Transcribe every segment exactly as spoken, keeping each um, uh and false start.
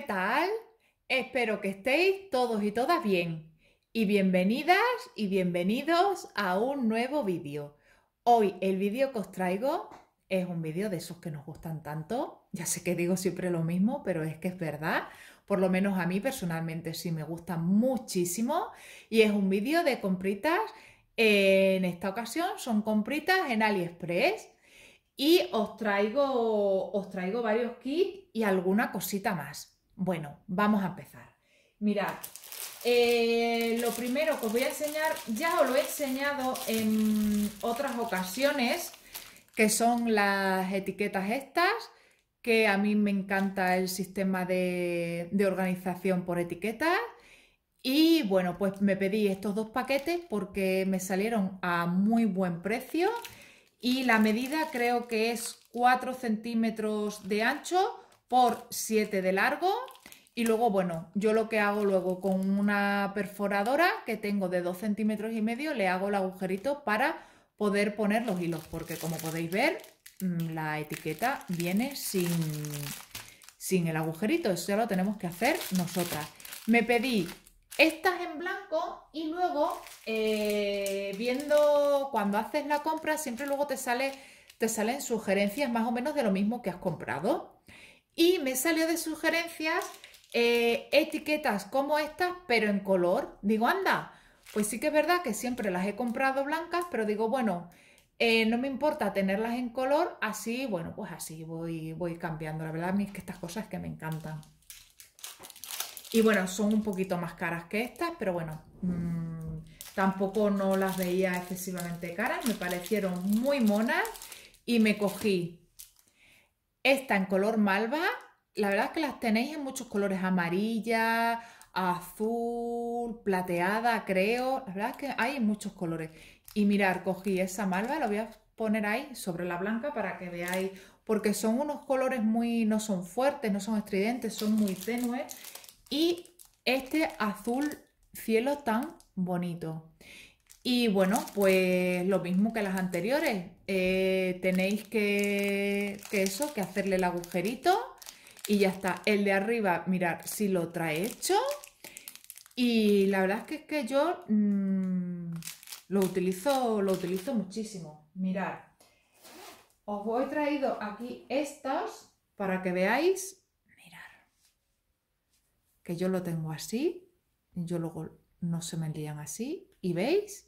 ¿Qué tal? Espero que estéis todos y todas bien. Y bienvenidas y bienvenidos a un nuevo vídeo. Hoy el vídeo que os traigo es un vídeo de esos que nos gustan tanto. Ya sé que digo siempre lo mismo, pero es que es verdad. Por lo menos a mí personalmente sí me gusta muchísimo. Y es un vídeo de compritas. En esta ocasión son compritas en AliExpress. Y os traigo, os traigo varios kits y alguna cosita más. Bueno, vamos a empezar. Mirad, eh, lo primero que os voy a enseñar, ya os lo he enseñado en otras ocasiones, que son las etiquetas estas, que a mí me encanta el sistema de, de organización por etiquetas. Y bueno, pues me pedí estos dos paquetes porque me salieron a muy buen precio. Y la medida creo que es cuatro centímetros de ancho por siete de largo. Y luego, bueno, yo lo que hago luego con una perforadora que tengo de dos centímetros y medio, le hago el agujerito para poder poner los hilos. Porque como podéis ver, la etiqueta viene sin, sin el agujerito. Eso ya lo tenemos que hacer nosotras. Me pedí estas en blanco y luego eh, viendo cuando haces la compra siempre luego te, sale, te salen sugerencias más o menos de lo mismo que has comprado. Y me salió de sugerencias eh, etiquetas como estas pero en color. Digo, anda, pues sí que es verdad que siempre las he comprado blancas, pero digo, bueno, eh, no me importa tenerlas en color, así, bueno, pues así voy, voy cambiando. La verdad a mí es que estas cosas que me encantan. Y bueno, son un poquito más caras que estas, pero bueno, mmm, tampoco no las veía excesivamente caras. Me parecieron muy monas y me cogí esta en color malva. La verdad es que las tenéis en muchos colores, amarilla, azul, plateada, creo. La verdad es que hay muchos colores. Y mirad, cogí esa malva, la voy a poner ahí sobre la blanca para que veáis, porque son unos colores muy, no son fuertes, no son estridentes, son muy tenues. Y este azul cielo tan bonito. Y bueno, pues lo mismo que las anteriores. Eh, tenéis que, que eso, que hacerle el agujerito. Y ya está. El de arriba, mirad, si lo trae hecho. Y la verdad es que, es que yo mmm, lo utilizo, lo utilizo muchísimo. Mirad. Os voy traído aquí estas para que veáis. Que yo lo tengo así, yo luego no se me lían así, y veis,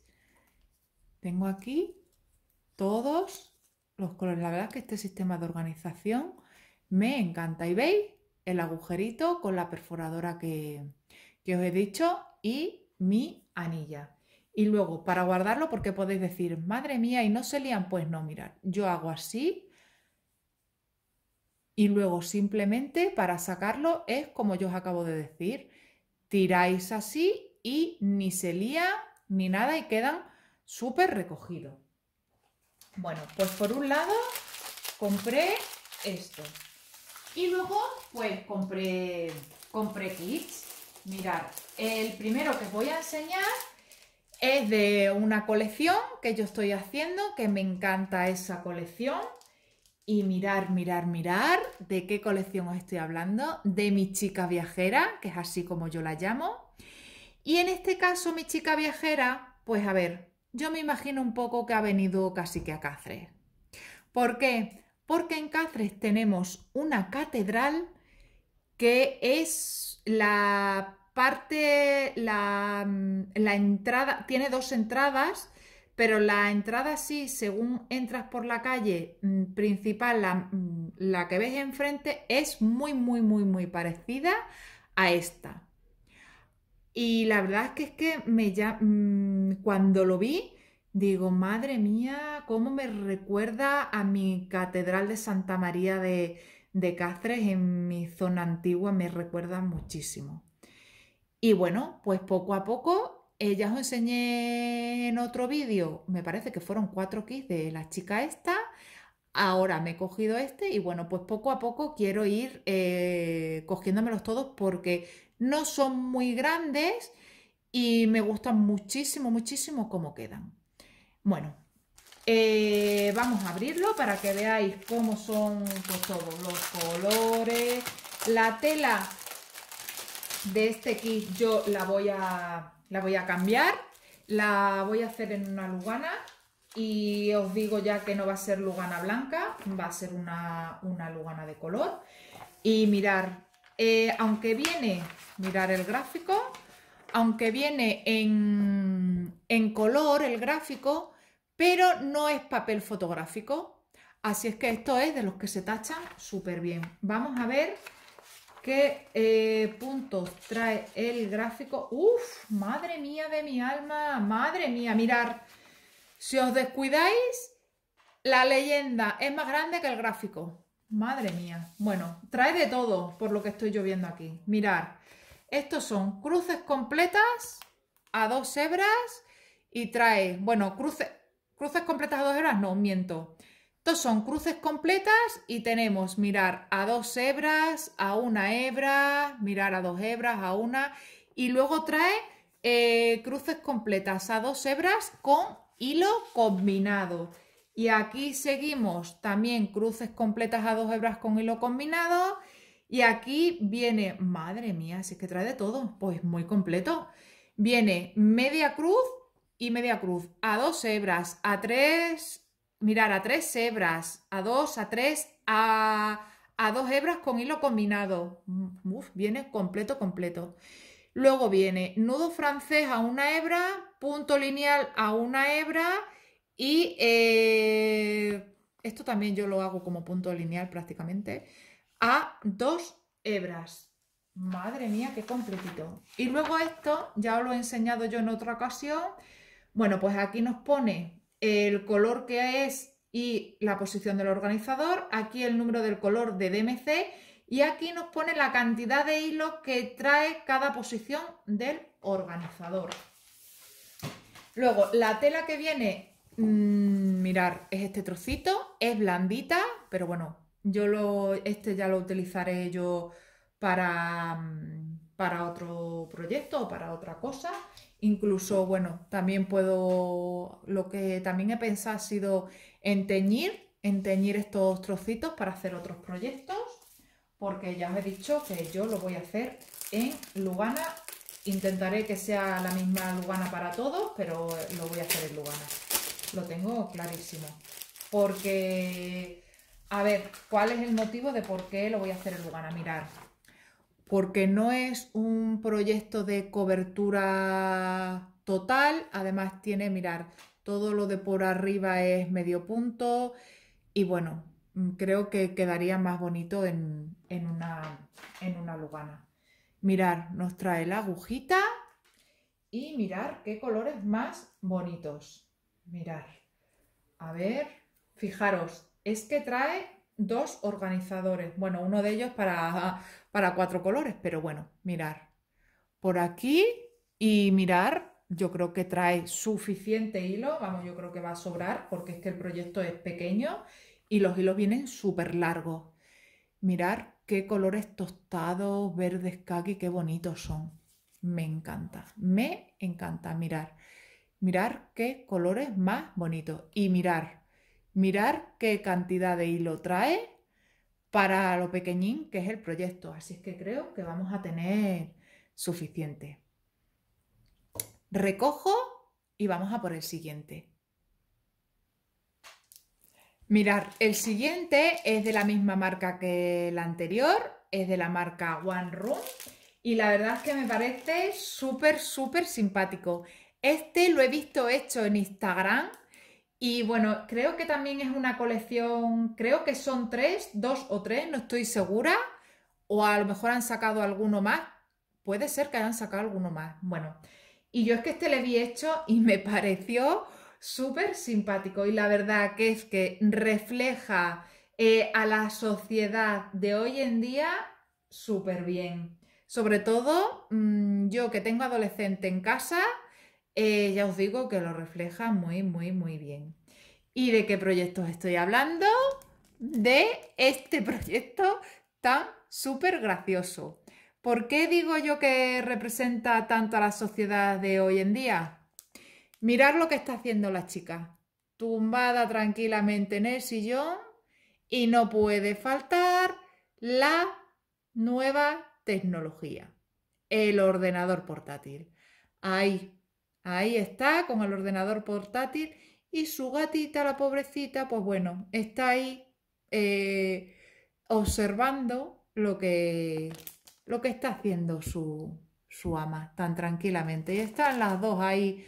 tengo aquí todos los colores. La verdad es que este sistema de organización me encanta. Y veis el agujerito con la perforadora que, que os he dicho y mi anilla. Y luego para guardarlo, porque podéis decir, madre mía, y no se lían, pues no, mirad, yo hago así. Y luego simplemente para sacarlo es como yo os acabo de decir. Tiráis así y ni se lía ni nada y quedan súper recogidos. Bueno, pues por un lado compré esto. Y luego pues compré, compré kits. Mirad, el primero que os voy a enseñar es de una colección que yo estoy haciendo, que me encanta esa colección. Y mirar, mirar, mirar de qué colección os estoy hablando, de mi chica viajera, que es así como yo la llamo. Y en este caso mi chica viajera, pues a ver, yo me imagino un poco que ha venido casi que a Cáceres. ¿Por qué? Porque en Cáceres tenemos una catedral que es la parte, la, la entrada, tiene dos entradas. Pero la entrada sí, según entras por la calle principal, la, la que ves enfrente, es muy, muy, muy, muy parecida a esta. Y la verdad es que, es que me ya, cuando lo vi, digo, madre mía, cómo me recuerda a mi Catedral de Santa María de, de Cáceres, en mi zona antigua, me recuerda muchísimo. Y bueno, pues poco a poco. Eh, ya os enseñé en otro vídeo, me parece que fueron cuatro kits de la chica esta. Ahora me he cogido este y bueno, pues poco a poco quiero ir eh, cogiéndomelos todos porque no son muy grandes y me gustan muchísimo, muchísimo cómo quedan. Bueno, eh, vamos a abrirlo para que veáis cómo son pues, todos los colores, la tela. de este kit yo la voy a, la voy a cambiar, la voy a hacer en una Lugana y os digo ya que no va a ser Lugana blanca, va a ser una, una Lugana de color. Y mirar, eh, aunque viene, mirar el gráfico, aunque viene en, en color el gráfico, pero no es papel fotográfico. Así es que esto es de los que se tachan súper bien. Vamos a ver qué eh, puntos trae el gráfico. ¡Uf! ¡Madre mía de mi alma! ¡Madre mía! Mirar, si os descuidáis, la leyenda es más grande que el gráfico. ¡Madre mía! Bueno, trae de todo por lo que estoy yo viendo aquí. Mirar, estos son cruces completas a dos hebras y trae... Bueno, cruces, cruces completas a dos hebras, no, miento. Estos son cruces completas y tenemos, mirar, a dos hebras, a una hebra, mirar, a dos hebras, a una... Y luego trae eh, cruces completas a dos hebras con hilo combinado. Y aquí seguimos también cruces completas a dos hebras con hilo combinado. Y aquí viene, madre mía, si es que trae de todo, pues muy completo. Viene media cruz y media cruz, a dos hebras, a tres, mirar, a tres hebras, a dos, a tres, a, a dos hebras con hilo combinado. Uf, viene completo, completo. Luego viene nudo francés a una hebra, punto lineal a una hebra y eh, esto también yo lo hago como punto lineal prácticamente, a dos hebras. Madre mía, qué completito. Y luego esto, ya os lo he enseñado yo en otra ocasión. Bueno, pues aquí nos pone el color que es y la posición del organizador, aquí el número del color de D M C y aquí nos pone la cantidad de hilos que trae cada posición del organizador. Luego, la tela que viene, mmm, mirar, es este trocito, es blandita, pero bueno, yo lo, este ya lo utilizaré yo para, para otro proyecto o para otra cosa. Incluso, bueno, también puedo, lo que también he pensado ha sido en teñir, en teñir estos trocitos para hacer otros proyectos, porque ya os he dicho que yo lo voy a hacer en Lugana. Intentaré que sea la misma Lugana para todos, pero lo voy a hacer en Lugana. Lo tengo clarísimo, porque... A ver, ¿cuál es el motivo de por qué lo voy a hacer en Lugana? Mirar, porque no es un proyecto de cobertura total, además tiene, mirar, todo lo de por arriba es medio punto y bueno, creo que quedaría más bonito en, en, una, en una Lugana. Mirar, nos trae la agujita y mirar qué colores más bonitos. Mirar, a ver, fijaros. Es que trae dos organizadores, bueno, uno de ellos para, para cuatro colores, pero bueno, mirar por aquí y mirar, yo creo que trae suficiente hilo, vamos, yo creo que va a sobrar porque es que el proyecto es pequeño y los hilos vienen súper largos. Mirar qué colores tostados, verdes, caqui, qué bonitos son, me encanta, me encanta, mirar, mirar qué colores más bonitos y mirar. Mirar qué cantidad de hilo trae para lo pequeñín que es el proyecto. Así es que creo que vamos a tener suficiente. Recojo y vamos a por el siguiente. Mirad, el siguiente es de la misma marca que el anterior. Es de la marca One Room. Y la verdad es que me parece súper, súper simpático. Este lo he visto hecho en Instagram. Y bueno, creo que también es una colección, creo que son tres, dos o tres, no estoy segura. O a lo mejor han sacado alguno más, puede ser que hayan sacado alguno más. Bueno, y yo es que este le vi hecho y me pareció súper simpático. Y la verdad que es que refleja eh, a la sociedad de hoy en día súper bien. Sobre todo mmm, yo que tengo adolescente en casa... Eh, ya os digo que lo refleja muy, muy, muy bien. ¿Y de qué proyectos estoy hablando? De este proyecto tan súper gracioso. ¿Por qué digo yo que representa tanto a la sociedad de hoy en día? Mirad lo que está haciendo la chica. Tumbada tranquilamente en el sillón y no puede faltar la nueva tecnología. el ordenador portátil. Ahí, ahí está con el ordenador portátil y su gatita, la pobrecita, pues bueno, está ahí eh, observando lo que, lo que está haciendo su, su ama tan tranquilamente. Y están las dos ahí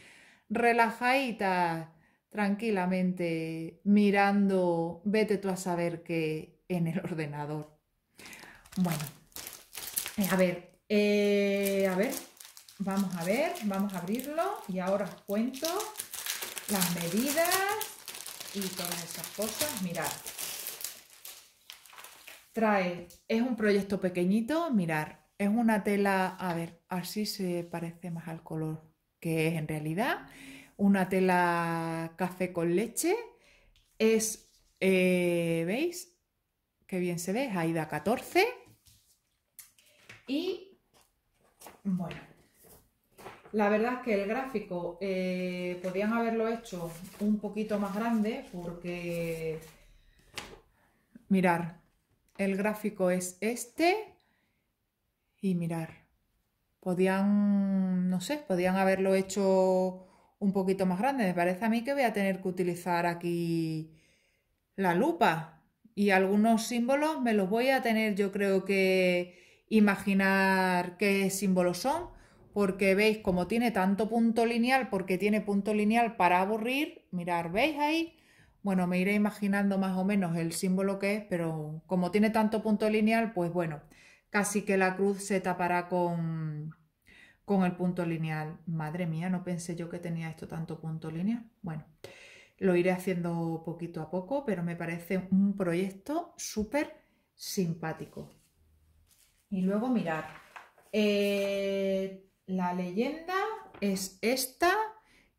relajaditas, tranquilamente mirando, vete tú a saber qué en el ordenador. Bueno, a ver, eh, a ver, vamos a ver, vamos a abrirlo y ahora os cuento las medidas y todas esas cosas. Mirad, trae, es un proyecto pequeñito, mirad, es una tela, a ver, así se parece más al color que es en realidad, una tela café con leche, es, eh, ¿veis? Qué bien se ve, es Aida catorce. Y bueno, la verdad es que el gráfico eh, podían haberlo hecho un poquito más grande porque, mirad, el gráfico es este y mirad, podían, no sé, podían haberlo hecho un poquito más grande. Me parece a mí que voy a tener que utilizar aquí la lupa y algunos símbolos me los voy a tener, yo creo que imaginar qué símbolos son, porque veis como tiene tanto punto lineal, porque tiene punto lineal para aburrir, mirad, ¿veis ahí? Bueno, me iré imaginando más o menos el símbolo que es, pero como tiene tanto punto lineal, pues bueno, casi que la cruz se tapará con, con el punto lineal. Madre mía, no pensé yo que tenía esto tanto punto lineal. Bueno, lo iré haciendo poquito a poco, pero me parece un proyecto súper simpático. Y luego mirad, eh, la leyenda es esta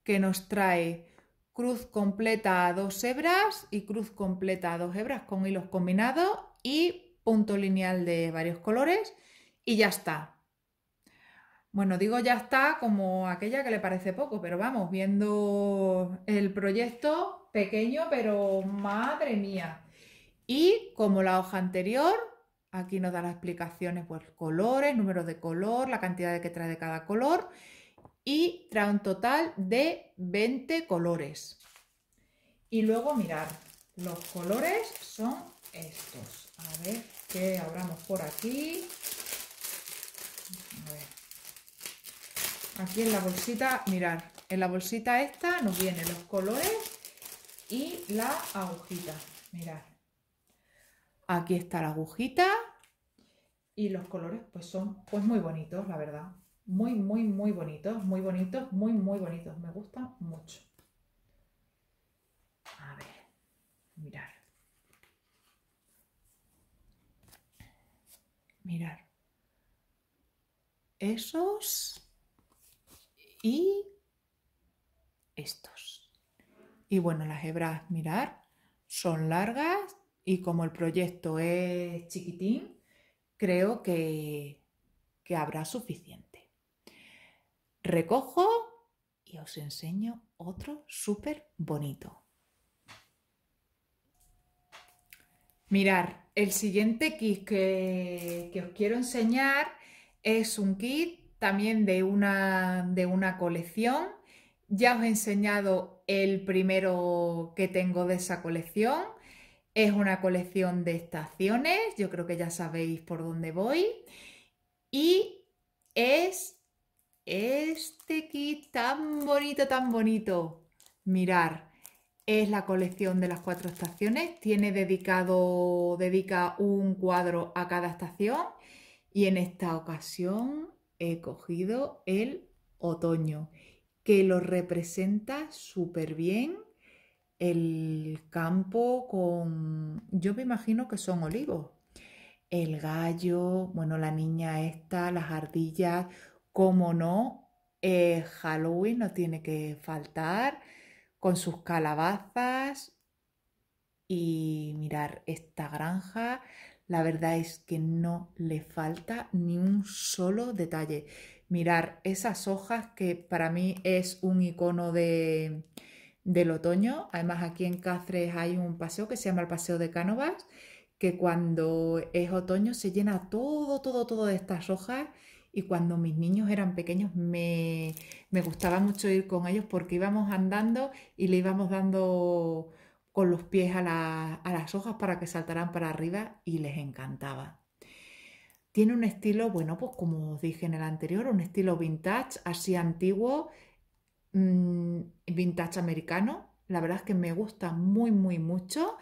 que nos trae cruz completa a dos hebras y cruz completa a dos hebras con hilos combinados y punto lineal de varios colores y ya está. Bueno, digo ya está como aquella que le parece poco, pero vamos, viendo el proyecto pequeño, pero madre mía. Y como la hoja anterior, aquí nos da las explicaciones, pues colores, números de color, la cantidad que trae de cada color. Y trae un total de veinte colores. Y luego mirad, los colores son estos. A ver qué abramos por aquí. A ver. Aquí en la bolsita, mirad, en la bolsita esta nos vienen los colores y la agujita. Mirad, aquí está la agujita y los colores pues son pues muy bonitos, la verdad. Muy, muy, muy bonitos, muy bonitos, muy, muy bonitos. Me gustan mucho. A ver, mirad. Mirad. Esos y estos. Y bueno, las hebras, mirad, son largas y como el proyecto es chiquitín, creo que, que habrá suficiente. Recojo y os enseño otro súper bonito. Mirad, el siguiente kit que, que os quiero enseñar es un kit también de una, de una colección. Ya os he enseñado el primero que tengo de esa colección. Es una colección de estaciones, yo creo que ya sabéis por dónde voy. Y es este kit tan bonito, tan bonito. Mirar, es la colección de las cuatro estaciones. Tiene dedicado, dedica un cuadro a cada estación. Y en esta ocasión he cogido el otoño, que lo representa súper bien. El campo con, yo me imagino que son olivos. El gallo, bueno, la niña esta, las ardillas. Como no, eh, Halloween no tiene que faltar con sus calabazas. Y mirar esta granja, la verdad es que no le falta ni un solo detalle. Mirar esas hojas que para mí es un icono de, del otoño. Además aquí en Cáceres hay un paseo que se llama el Paseo de Cánovas, que cuando es otoño se llena todo, todo, todo de estas hojas. Y cuando mis niños eran pequeños me, me gustaba mucho ir con ellos porque íbamos andando y le íbamos dando con los pies a, la, a las hojas para que saltaran para arriba y les encantaba. Tiene un estilo, bueno, pues como os dije en el anterior, un estilo vintage, así antiguo, mmm, vintage americano. La verdad es que me gusta muy, muy mucho.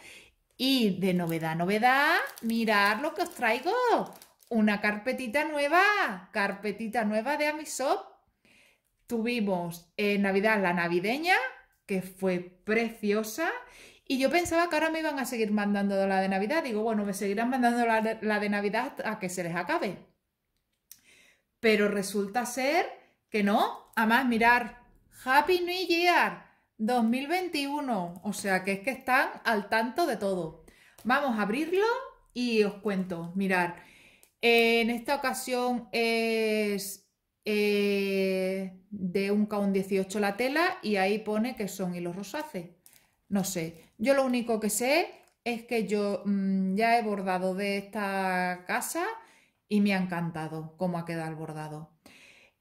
Y de novedad, novedad, mirad lo que os traigo. Una carpetita nueva, carpetita nueva de AmiShop. Tuvimos en Navidad la navideña, que fue preciosa. Y yo pensaba que ahora me iban a seguir mandando la de Navidad. Digo, bueno, me seguirán mandando la de, la de Navidad a que se les acabe. Pero resulta ser que no. Además, mirar, Happy New Year dos mil veintiuno. O sea que es que están al tanto de todo. Vamos a abrirlo y os cuento. Mirad, en esta ocasión es eh, de un K dieciocho la tela y ahí pone que son hilos rosáceos. No sé, yo lo único que sé es que yo mmm, ya he bordado de esta casa y me ha encantado cómo ha quedado el bordado.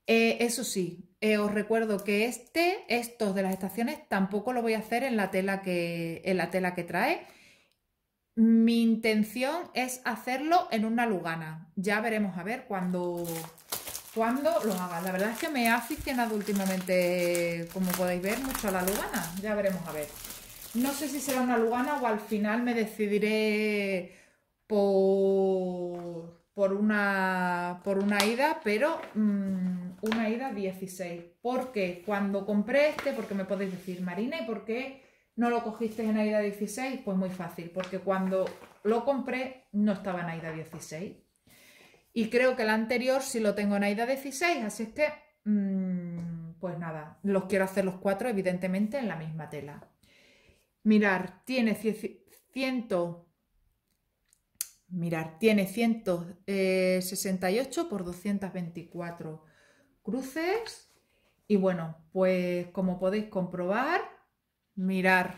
Eh, eso sí, eh, os recuerdo que este, estos de las estaciones tampoco lo voy a hacer en la tela que, en la tela que trae. Mi intención es hacerlo en una Lugana. Ya veremos a ver cuándo, cuándo lo haga. La verdad es que me ha aficionado últimamente, como podéis ver, mucho a la Lugana. Ya veremos a ver. No sé si será una Lugana o al final me decidiré por, por, una, por una Aida, pero mmm, una Aida dieciséis. Porque cuando compré este, porque me podéis decir, Marina, ¿y por qué no lo cogiste en Aida dieciséis? Pues muy fácil, porque cuando lo compré no estaba en Aida dieciséis. Y creo que el anterior sí lo tengo en Aida dieciséis, así es que, mmm, pues nada, los quiero hacer los cuatro evidentemente en la misma tela. Mirar, tiene ciento, mirar, tiene ciento sesenta y ocho por doscientos veinticuatro cruces. Y bueno, pues como podéis comprobar, mirar,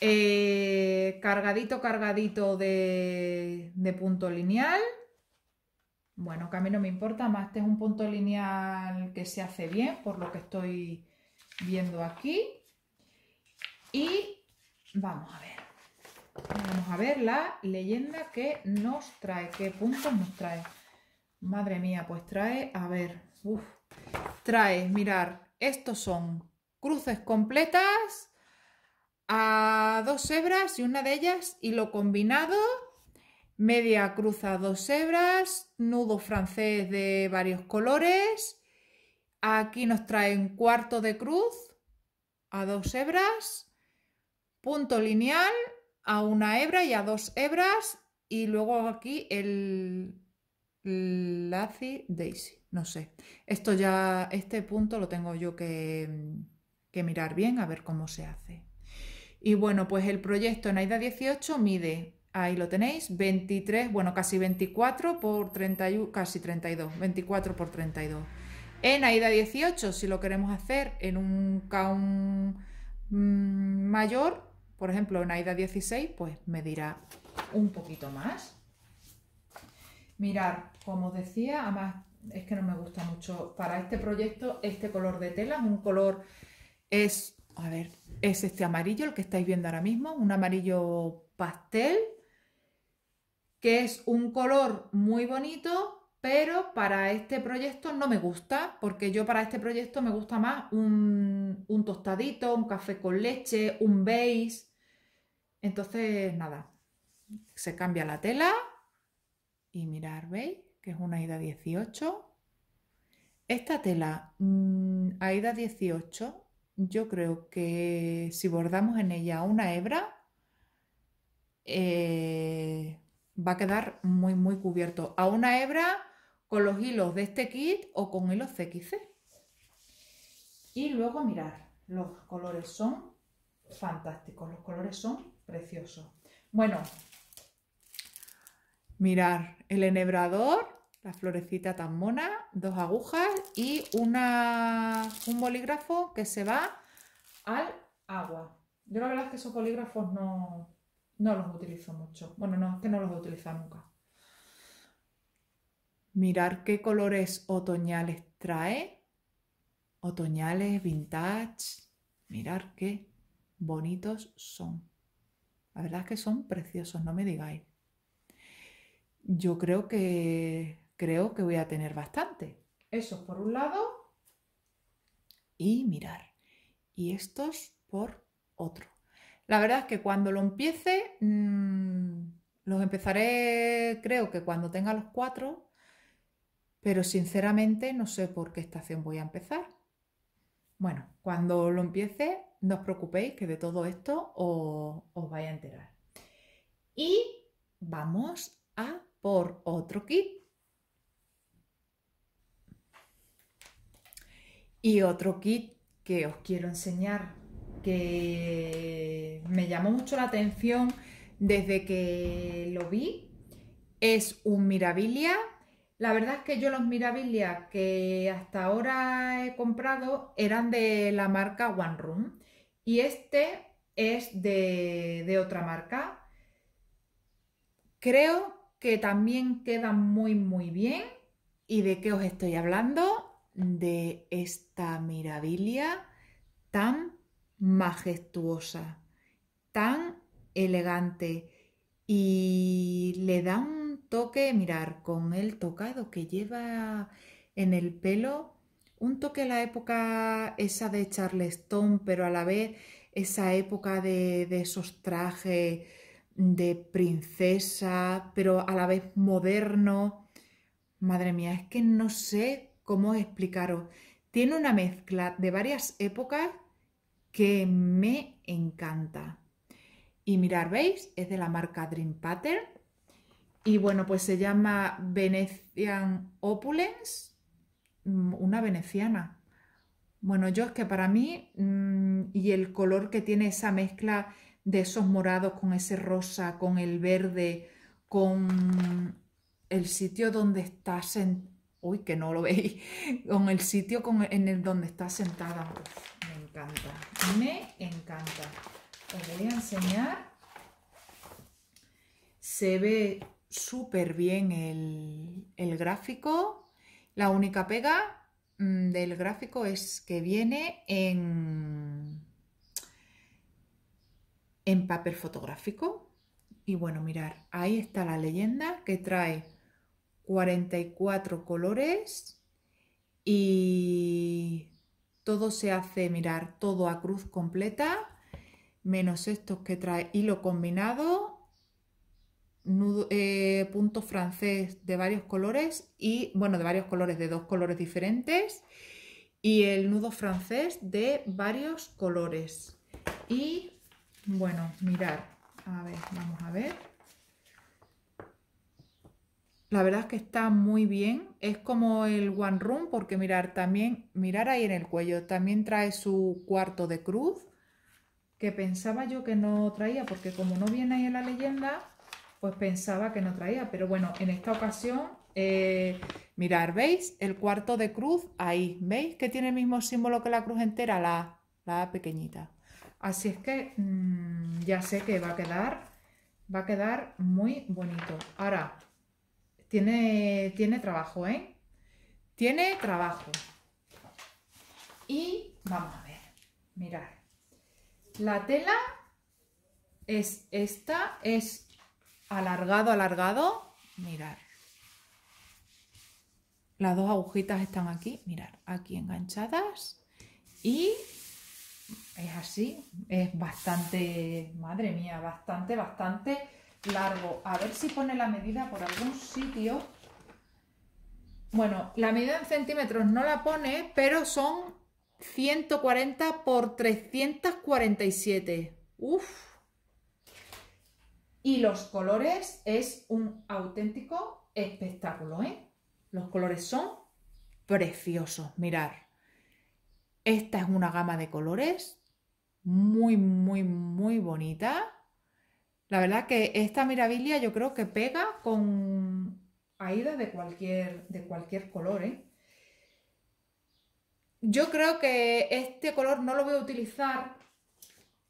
eh, cargadito, cargadito de, de punto lineal. Bueno, que a mí no me importa, más este es un punto lineal que se hace bien, por lo que estoy viendo aquí. Y vamos a ver, vamos a ver la leyenda que nos trae, qué puntos nos trae. Madre mía, pues trae, a ver, uf, trae, mirar, estos son cruces completas a dos hebras y una de ellas hilo combinado, media cruz a dos hebras, nudo francés de varios colores, aquí nos traen cuarto de cruz a dos hebras, punto lineal a una hebra y a dos hebras y luego aquí el lazy daisy, no sé, esto ya, este punto lo tengo yo que, que mirar bien a ver cómo se hace. Y bueno, pues el proyecto en Aida dieciocho mide, ahí lo tenéis, veintitrés, bueno, casi veinticuatro por treinta y uno, casi treinta y dos, veinticuatro por treinta y dos. En Aida dieciocho, si lo queremos hacer en un count mayor, por ejemplo, en Aida dieciséis, pues medirá un poquito más. Mirad, como os decía, además es que no me gusta mucho para este proyecto este color de tela. Un color es, a ver, es este amarillo, el que estáis viendo ahora mismo, un amarillo pastel, que es un color muy bonito, pero para este proyecto no me gusta, porque yo para este proyecto me gusta más un, un tostadito, un café con leche, un beige. Entonces, nada, se cambia la tela y mirar, ¿veis? Que es una Aida dieciocho. Esta tela, mmm, Aida dieciocho, yo creo que si bordamos en ella una hebra, eh, va a quedar muy, muy cubierto a una hebra, con los hilos de este kit o con hilos C X C. Y luego mirar, los colores son fantásticos, los colores son preciosos. Bueno, mirar el enhebrador, la florecita tan mona, dos agujas y una, un bolígrafo que se va al agua. Yo la verdad es que esos bolígrafos no, no los utilizo mucho. Bueno, no, es que no los he utilizado nunca. Mirar qué colores otoñales trae. Otoñales, vintage. Mirar qué bonitos son. La verdad es que son preciosos, no me digáis. Yo creo que, creo que voy a tener bastante. Eso por un lado y mirar. Y estos por otro. La verdad es que cuando lo empiece, mmm, los empezaré, creo que cuando tenga los cuatro, pero sinceramente no sé por qué estación voy a empezar. Bueno, cuando lo empiece, no os preocupéis que de todo esto os, os vais a enterar. Y vamos a por otro kit. Y otro kit que os quiero enseñar, que me llamó mucho la atención desde que lo vi, es un Mirabilia. La verdad es que yo los Mirabilia que hasta ahora he comprado eran de la marca One Room y este es de, de otra marca. Creo que también quedan muy muy bien. ¿Y de qué os estoy hablando? De esta Mirabilia tan majestuosa, tan elegante, y le da un toque, mirar, con el tocado que lleva en el pelo, un toque a la época esa de Charleston, pero a la vez esa época de, de esos trajes de princesa, pero a la vez moderno. Madre mía, es que no sé cómo explicaros. Tiene una mezcla de varias épocas que me encanta. Y mirar, ¿veis? Es de la marca Dream Pattern. Y bueno, pues se llama Venecian Opulence, una veneciana. Bueno, yo es que para mí, mmm, y el color que tiene esa mezcla de esos morados con ese rosa, con el verde, con el sitio donde está sentada. Uy, que no lo veis. Con el sitio con, en el donde está sentada. Uf, me encanta, me encanta. Os voy a enseñar. Se ve súper bien el, el gráfico. La única pega del gráfico es que viene en, en papel fotográfico. Y bueno, mirar, ahí está la leyenda que trae cuarenta y cuatro colores y todo se hace, mirar, todo a cruz completa. Menos estos que trae hilo combinado, nudo, eh, punto francés de varios colores y, bueno, de varios colores, de dos colores diferentes. Y el nudo francés de varios colores. Y, bueno, mirad, a ver, vamos a ver. La verdad es que está muy bien. Es como el One Room porque, mirar, también, mirar ahí en el cuello, también trae su cuarto de cruz. Que pensaba yo que no traía, porque como no viene ahí en la leyenda, pues pensaba que no traía. Pero bueno, en esta ocasión, eh, mirad, ¿veis? El cuarto de cruz ahí, ¿veis? Que tiene el mismo símbolo que la cruz entera, la, la pequeñita. Así es que mmm, ya sé que va a quedar, va a quedar muy bonito. Ahora, tiene, tiene trabajo, ¿eh? Tiene trabajo. Y vamos a ver, mirad. La tela es esta, es alargado, alargado, mirad. Las dos agujitas están aquí, mirad, aquí enganchadas y es así, es bastante, madre mía, bastante, bastante largo. A ver si pone la medida por algún sitio. Bueno, la medida en centímetros no la pone, pero son ciento cuarenta por trescientos cuarenta y siete. Uf. Y los colores es un auténtico espectáculo, ¿eh? Los colores son preciosos. Mirad. Esta es una gama de colores muy, muy, muy bonita. La verdad que esta Mirabilia yo creo que pega con Aida de cualquier, de cualquier color, ¿eh? Yo creo que este color no lo voy a utilizar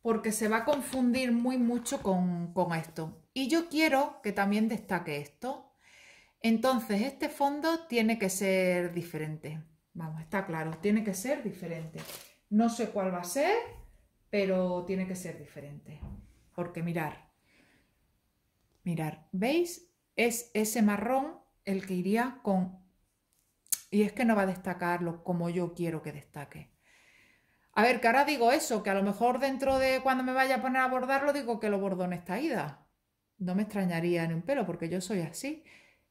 porque se va a confundir muy mucho con, con esto. Y yo quiero que también destaque esto. Entonces este fondo tiene que ser diferente. Vamos, está claro, tiene que ser diferente. No sé cuál va a ser, pero tiene que ser diferente. Porque mirar, mirar, ¿veis? Es ese marrón el que iría con... Y es que no va a destacarlo como yo quiero que destaque. A ver, que ahora digo eso, que a lo mejor dentro de cuando me vaya a poner a bordarlo, digo que lo bordo en esta Aida. No me extrañaría ni un pelo, porque yo soy así.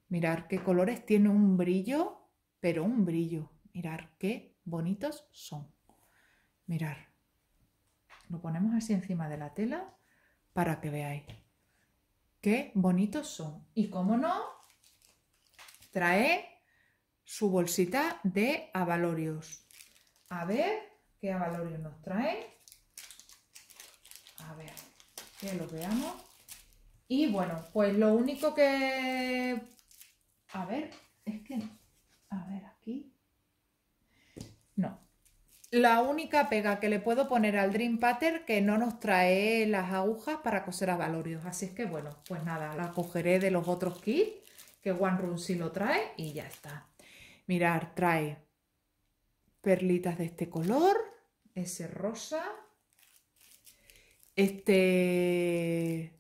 Mirar qué colores, tiene un brillo, pero un brillo. Mirar qué bonitos son. Mirar. Lo ponemos así encima de la tela para que veáis qué bonitos son. Y como no, trae su bolsita de abalorios. A ver qué abalorios nos trae. A ver, que los veamos. Y bueno, pues lo único que... A ver, es que... A ver, aquí... No. La única pega que le puedo poner al Dream Pattern, que no nos trae las agujas para coser abalorios. Así es que bueno, pues nada, la cogeré de los otros kits, que One Room sí lo trae y ya está. Mirad, trae perlitas de este color, ese rosa, este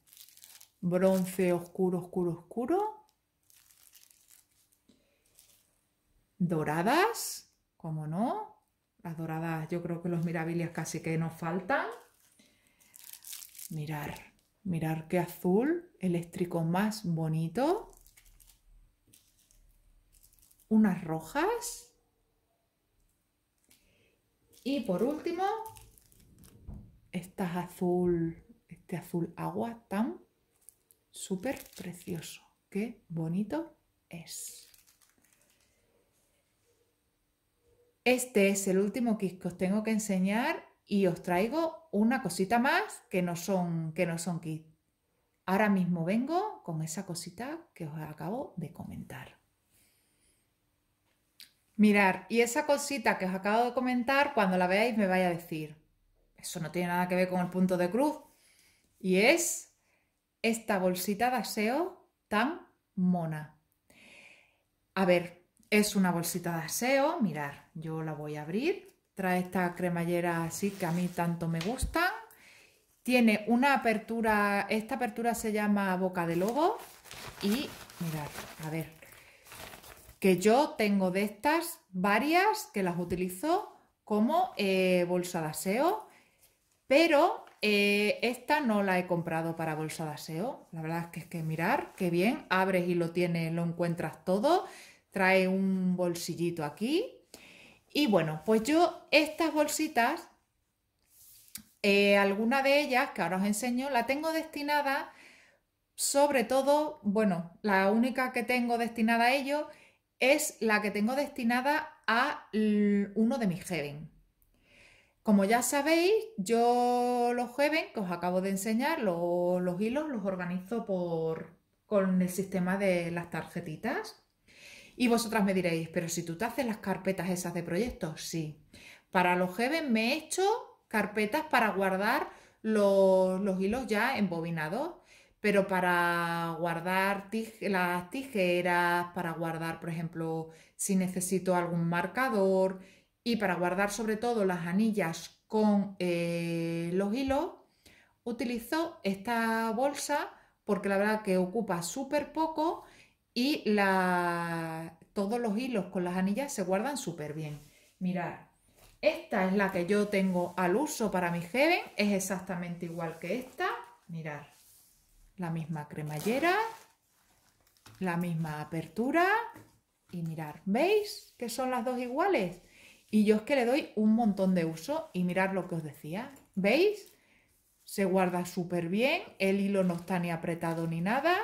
bronce oscuro, oscuro, oscuro, doradas, como no, las doradas yo creo que los mirabilias casi que nos faltan. Mirad, mirad qué azul, el estrico más bonito. Unas rojas. Y por último, estas azul, este azul agua tan súper precioso. Qué bonito es. Este es el último kit que os tengo que enseñar y os traigo una cosita más que no son, que no son kits. Ahora mismo vengo con esa cosita que os acabo de comentar. Mirad, y esa cosita que os acabo de comentar, cuando la veáis me vais a decir, eso no tiene nada que ver con el punto de cruz, y es esta bolsita de aseo tan mona. A ver, es una bolsita de aseo, mirad, yo la voy a abrir, trae esta cremallera así que a mí tanto me gusta, tiene una apertura, esta apertura se llama boca de lobo, y mirad, a ver... que yo tengo de estas varias que las utilizo como eh, bolsa de aseo, pero eh, esta no la he comprado para bolsa de aseo. La verdad es que es que mirar qué bien, abres y lo tienes, lo encuentras todo, trae un bolsillito aquí. Y bueno, pues yo estas bolsitas, eh, alguna de ellas que ahora os enseño, la tengo destinada sobre todo, bueno, la única que tengo destinada a ello es la que tengo destinada a uno de mis Heaven. Como ya sabéis, yo los Heaven que os acabo de enseñar, los, los hilos los organizo por, con el sistema de las tarjetitas. Y vosotras me diréis, pero si tú te haces las carpetas esas de proyectos, sí. Para los Heaven me he hecho carpetas para guardar los, los hilos ya embobinados. Pero para guardar tij- las tijeras, para guardar, por ejemplo, si necesito algún marcador y para guardar sobre todo las anillas con eh, los hilos, utilizo esta bolsa porque la verdad que ocupa súper poco y la... todos los hilos con las anillas se guardan súper bien. Mirad, esta es la que yo tengo al uso para mi Heaven, es exactamente igual que esta, mirad. La misma cremallera, la misma apertura y mirad, ¿veis que son las dos iguales? Y yo es que le doy un montón de uso y mirad lo que os decía, ¿veis? Se guarda súper bien, el hilo no está ni apretado ni nada,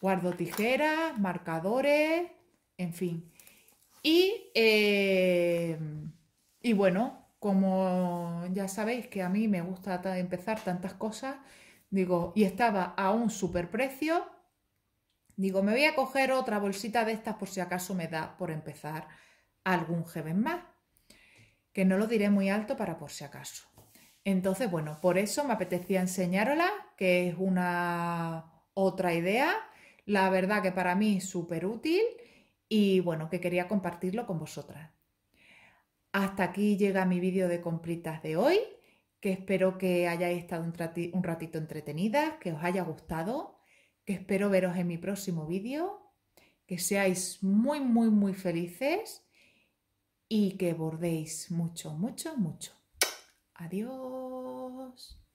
guardo tijeras, marcadores, en fin. Y, eh, y bueno, como ya sabéis que a mí me gusta empezar tantas cosas, digo, y estaba a un super precio, digo, me voy a coger otra bolsita de estas por si acaso me da por empezar algún Heaven más, que no lo diré muy alto para por si acaso. Entonces, bueno, por eso me apetecía enseñárosla, que es una otra idea. la verdad que para mí súper útil y bueno, que quería compartirlo con vosotras. Hasta aquí llega mi vídeo de compritas de hoy, que espero que hayáis estado un ratito entretenidas, que os haya gustado, que espero veros en mi próximo vídeo, que seáis muy, muy, muy felices y que bordéis mucho, mucho, mucho. Adiós.